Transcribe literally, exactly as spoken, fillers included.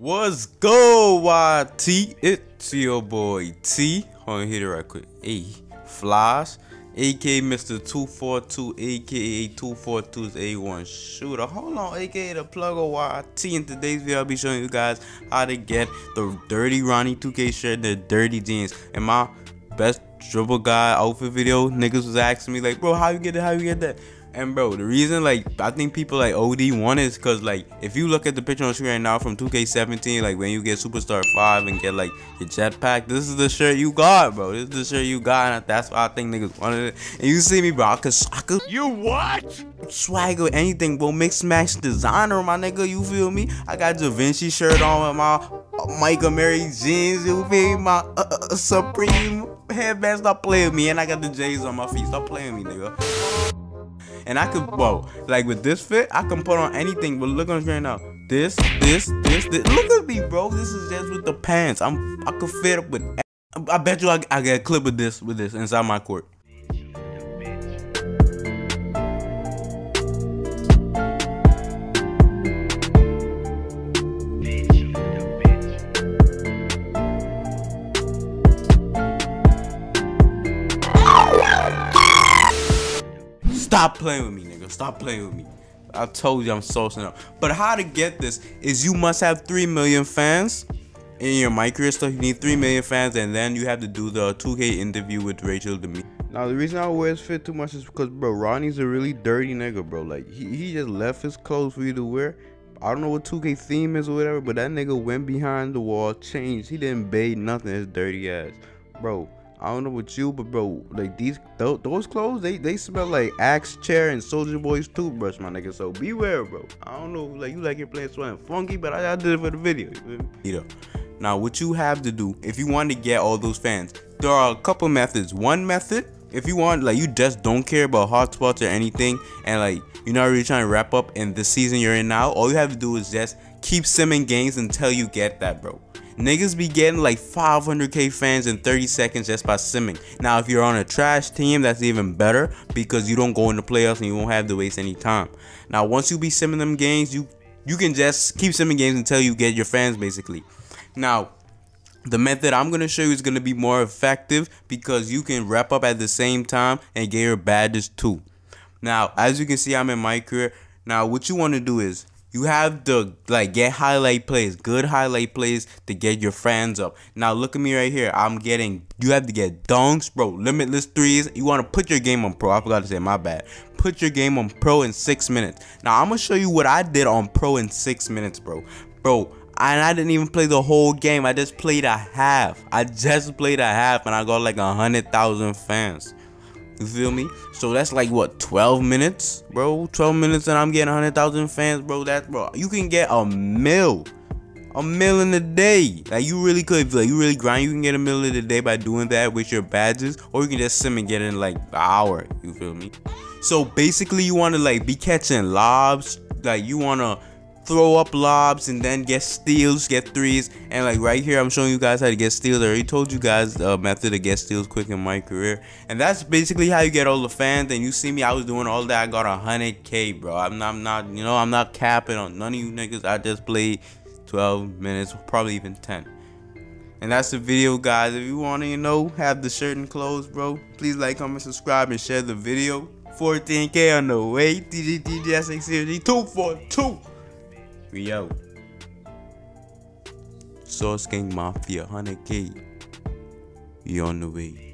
What's go, Y T? It's your boy T. Hold on, hit it right quick. A Flash, A K Mister two forty-two, A K A two forty-two's A one Shooter. Hold on, A K A the plugger Y T. In today's video, I'll be showing you guys how to get the dirty Ronnie two K shirt and the dirty jeans. And my best dribble guy outfit video, niggas was asking me like, bro, how you get it? How you get that? And bro, the reason like I think people like O D want is because like if you look at the picture on the screen right now from two K seventeen, like when you get Superstar five and get like your jetpack, this is the shirt you got, bro. This is the shirt you got, and that's why I think niggas wanted it. And you see me, bro, I could, I could you what? Swagger anything, bro. Mix match designer, my nigga. You feel me? I got Da Vinci shirt on with my Michael Mary jeans. You feel me? My uh, uh, Supreme headband. Stop playing with me, and I got the J's on my feet. Stop playing with me, nigga. And I could, whoa, like with this fit, I can put on anything. But look on the screen now. This, this, this, this. Look at me, bro. This is just with the pants. I'm, I could fit up with. I bet you I, I get a clip of this with this inside my court. Stop playing with me, nigga. Stop playing with me. I told you I'm saucing up. But how to get this is you must have three million fans in your micro stuff. You need three million fans, and then you have to do the two K interview with Rachel Demi. Now, the reason I wear his fit too much is because, bro, Ronnie's a really dirty nigga, bro. Like, he, he just left his clothes for you to wear. I don't know what two K theme is or whatever, but that nigga went behind the wall, changed. He didn't bathe nothing, his dirty ass. Bro. I don't know with you, but bro, like these th those clothes, they they smell like Axe chair and Soldier Boy's toothbrush, my nigga. So beware, bro. I don't know, like you like your playing swag funky, but I, I did it for the video. You know. Now, what you have to do if you want to get all those fans, there are a couple methods. One method, if you want, like you just don't care about hotspots or anything, and like you're not really trying to wrap up in the season you're in now, all you have to do is just keep simming games until you get that, bro. Niggas be getting like five hundred K fans in thirty seconds just by simming. Now, if you're on a trash team, that's even better because you don't go in the playoffs and you won't have to waste any time. Now, once you be simming them games, you you can just keep simming games until you get your fans, basically. Now, the method I'm going to show you is going to be more effective because you can wrap up at the same time and get your badges too. Now, as you can see, I'm in my career. Now, what you want to do is you have to like get highlight plays, good highlight plays to get your fans up. Now look at me right here. I'm getting, you have to get dunks, bro. Limitless threes. You want to put your game on pro. I forgot to say, my bad. Put your game on pro in six minutes. Now I'm gonna show you what I did on pro in six minutes, bro. Bro, I, and I didn't even play the whole game. I just played a half. I just played a half, and I got like a hundred thousand fans. You feel me? So that's like what, twelve minutes, bro? twelve minutes, and I'm getting one hundred thousand fans, bro. That, bro, you can get a mil, a mil in a day. Like you really could, like you really grind. You can get a mil in a day by doing that with your badges, or you can just sim and get in like an hour. You feel me? So basically, you want to like be catching lobs, like you want to throw up lobs and then get steals, get threes, and like right here I'm showing you guys how to get steals. I already told you guys the method to get steals quick in my career, and that's basically how you get all the fans. And you see me, I was doing all that. I got one hundred K, bro. I'm not, I'm not, you know, I'm not capping on none of you niggas. I just played twelve minutes, probably even ten. And that's the video, guys. If you want to, you know, have the shirt and clothes, bro, please like, comment, subscribe, and share the video. Fourteen K on the way. two forty-two. We out. Sauce Gang Mafia, one hundred K. We on the way.